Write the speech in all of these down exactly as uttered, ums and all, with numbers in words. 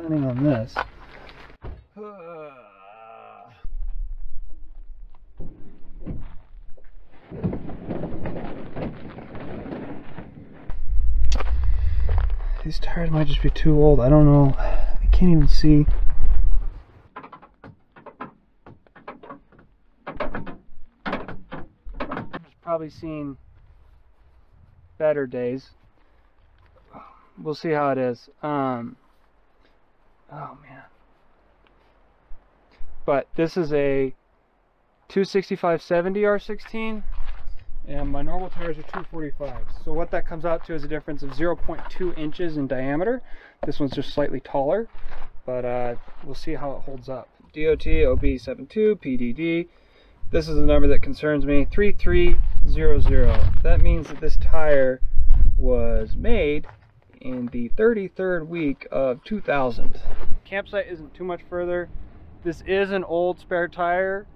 planning on this. These tires might just be too old. I don't know. I can't even see. I've probably seen better days. We'll see how it is. Um, oh man. But this is a two sixty-five seventy R sixteen. And my normal tires are two forty-five. So what that comes out to is a difference of zero point two inches in diameter. This one's just slightly taller, but uh, we'll see how it holds up. D O T O B seventy-two P D D. This is the number that concerns me, three three zero zero. That means that this tire was made in the thirty-third week of two thousand. Campsite isn't too much further. This is an old spare tire.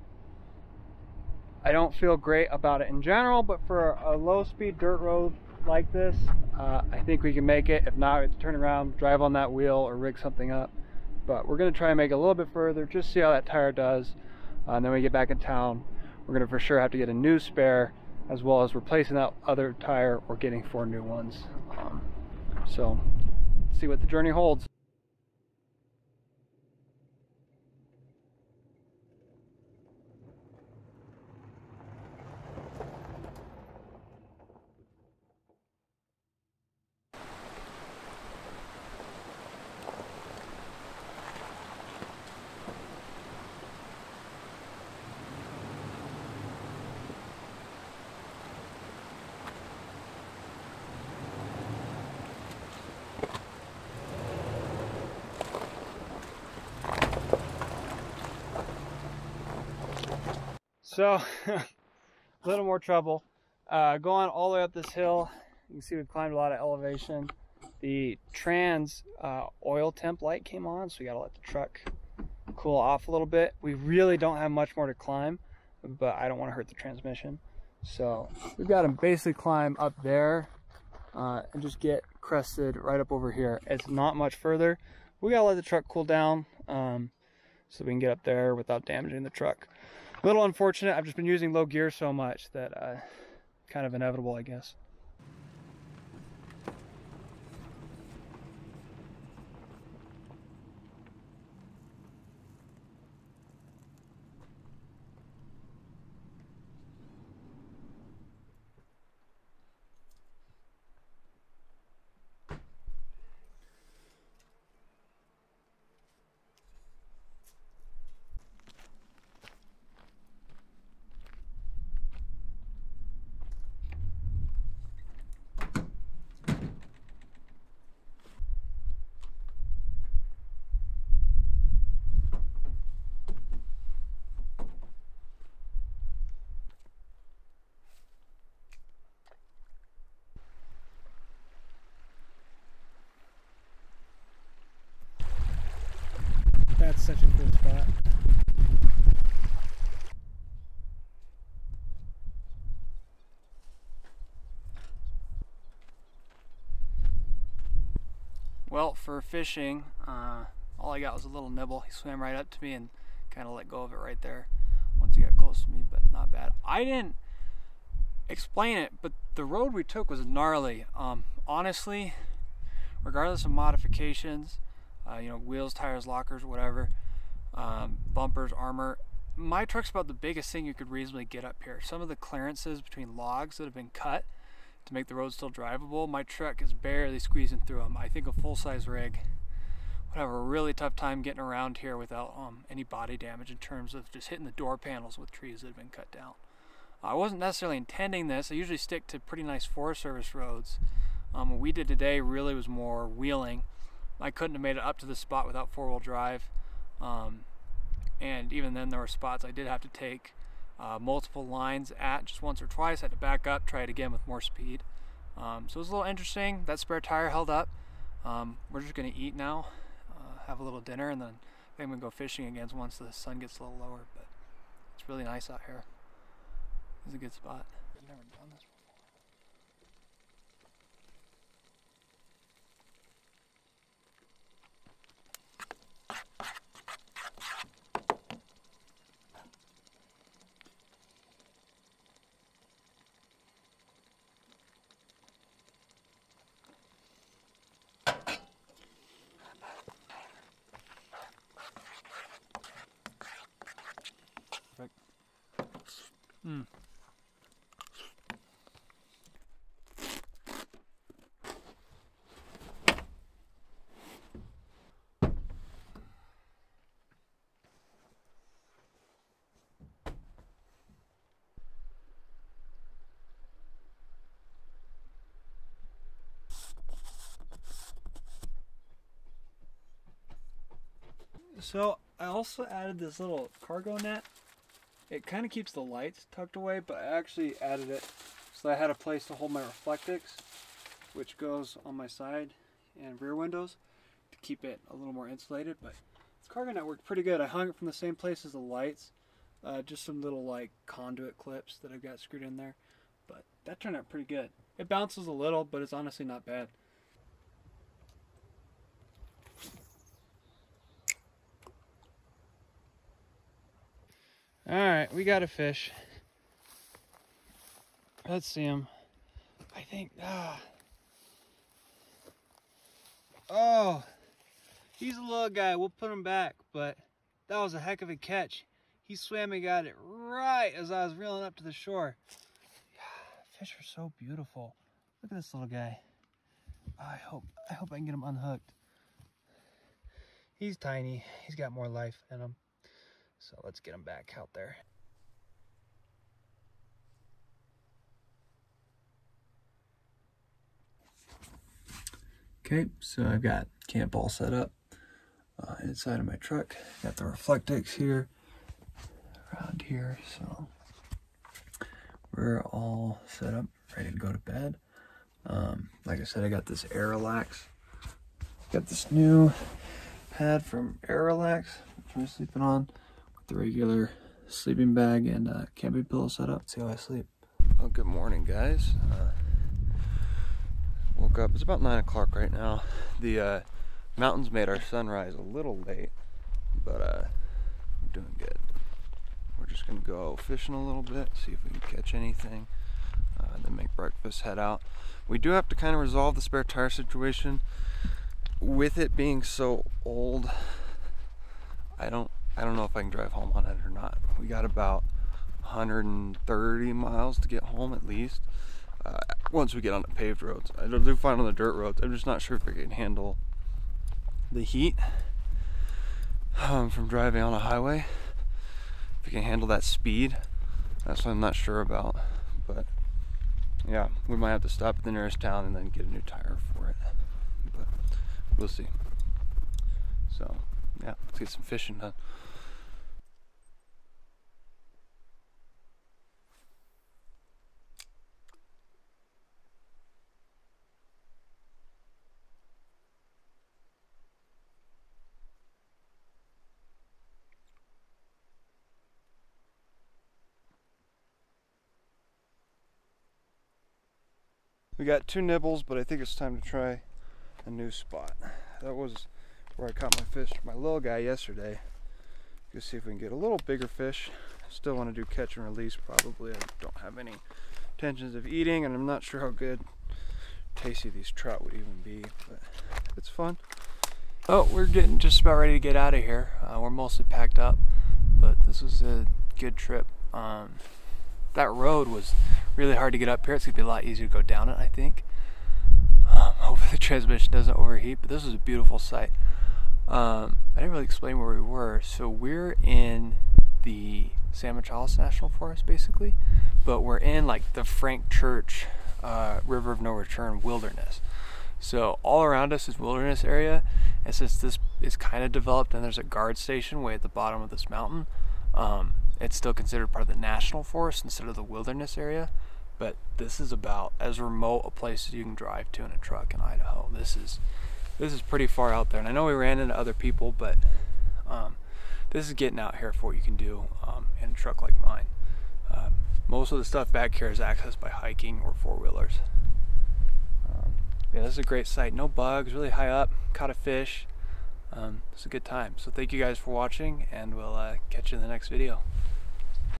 I don't feel great about it in general, but for a low-speed dirt road like this, uh, I think we can make it. If not, we have to turn around, drive on that wheel, or rig something up. But we're going to try and make it a little bit further, just see how that tire does, uh, and then we get back in town. We're going to for sure have to get a new spare, as well as replacing that other tire or getting four new ones. Um, so, see what the journey holds. So, a little more trouble. Uh, going all the way up this hill, you can see we've climbed a lot of elevation. The trans uh, oil temp light came on, so we gotta let the truck cool off a little bit. We really don't have much more to climb, but I don't wanna hurt the transmission. So, we've gotta basically climb up there uh, and just get crested right up over here. It's not much further. We gotta let the truck cool down um, so we can get up there without damaging the truck. A little unfortunate, I've just been using low gear so much that uh, kind of inevitable, I guess. That's such a cool spot. Well, for fishing, uh, all I got was a little nibble. He swam right up to me and kind of let go of it right there once he got close to me, but not bad. I didn't explain it, but the road we took was gnarly. Um, honestly, regardless of modifications, Uh, you know, wheels, tires, lockers, whatever, um, bumpers, armor. My truck's about the biggest thing you could reasonably get up here. Some of the clearances between logs that have been cut to make the road still drivable, my truck is barely squeezing through them. I think a full-size rig would have a really tough time getting around here without um, any body damage in terms of just hitting the door panels with trees that have been cut down. I wasn't necessarily intending this. I usually stick to pretty nice Forest Service roads. Um, what we did today really was more wheeling. I couldn't have made it up to this spot without four-wheel drive, um, and even then there were spots I did have to take uh, multiple lines at just once or twice. I had to back up, try it again with more speed. Um, so it was a little interesting. That spare tire held up. Um, we're just going to eat now, uh, have a little dinner, and then I think we can go fishing again once the sun gets a little lower. But it's really nice out here. It's a good spot. I've never done this before. Mm. So I also added this little cargo net. It kind of keeps the lights tucked away, but I actually added it so I had a place to hold my Reflectix, which goes on my side and rear windows to keep it a little more insulated. But the cargo net worked pretty good. I hung it from the same place as the lights, uh, just some little like conduit clips that I've got screwed in there. But that turned out pretty good. It bounces a little, but it's honestly not bad. All right, we got a fish. Let's see him. I think, ah. Oh, he's a little guy. We'll put him back, but that was a heck of a catch. He swam and got it right as I was reeling up to the shore. Fish are so beautiful. Look at this little guy. I hope, I hope I can get him unhooked. He's tiny. He's got more life in him. So let's get them back out there. Okay, so I've got camp all set up uh, inside of my truck. Got the Reflectix here, around here. So we're all set up, ready to go to bed. Um, like I said, I got this Air Relax. Got this new pad from Air Relax, which I'm sleeping on. The regular sleeping bag and uh, camping pillow set up. That's how I sleep. Well, good morning, guys. Uh, woke up. It's about nine o'clock right now. The uh, mountains made our sunrise a little late, but uh, we're doing good. We're just gonna go fishing a little bit, see if we can catch anything, uh, then make breakfast, head out. We do have to kind of resolve the spare tire situation. With it being so old, I don't. I don't know if I can drive home on it or not. We got about one hundred thirty miles to get home at least. Uh, once we get on the paved roads. It'll do fine on the dirt roads. I'm just not sure if I can handle the heat um, from driving on a highway. If I can handle that speed, that's what I'm not sure about. But yeah, we might have to stop at the nearest town and then get a new tire for it. But we'll see. So. Yeah, let's get some fishing done. We got two nibbles, but I think it's time to try a new spot. That was where I caught my fish, my little guy, yesterday. Let's see if we can get a little bigger fish. Still want to do catch and release probably. I don't have any intentions of eating, and I'm not sure how good tasty these trout would even be, but it's fun. Oh, we're getting just about ready to get out of here. Uh, we're mostly packed up, but this was a good trip. Um, that road was really hard to get up here. It's gonna be a lot easier to go down it, I think. Um, hopefully the transmission doesn't overheat, but this is a beautiful sight. Um, I didn't really explain where we were. So we're in the San Machales National Forest, basically, but we're in like the Frank Church uh, River of No Return Wilderness. So all around us is wilderness area, and since this is kind of developed and there's a guard station way at the bottom of this mountain, um, it's still considered part of the National Forest instead of the wilderness area. But this is about as remote a place as you can drive to in a truck in Idaho. This is this is pretty far out there, and I know we ran into other people, but um, this is getting out here for what you can do um, in a truck like mine. Uh, most of the stuff back here is accessed by hiking or four-wheelers. Um, yeah, this is a great site. No bugs, really high up, caught a fish. um, it's a good time. So thank you guys for watching, and we'll uh, catch you in the next video.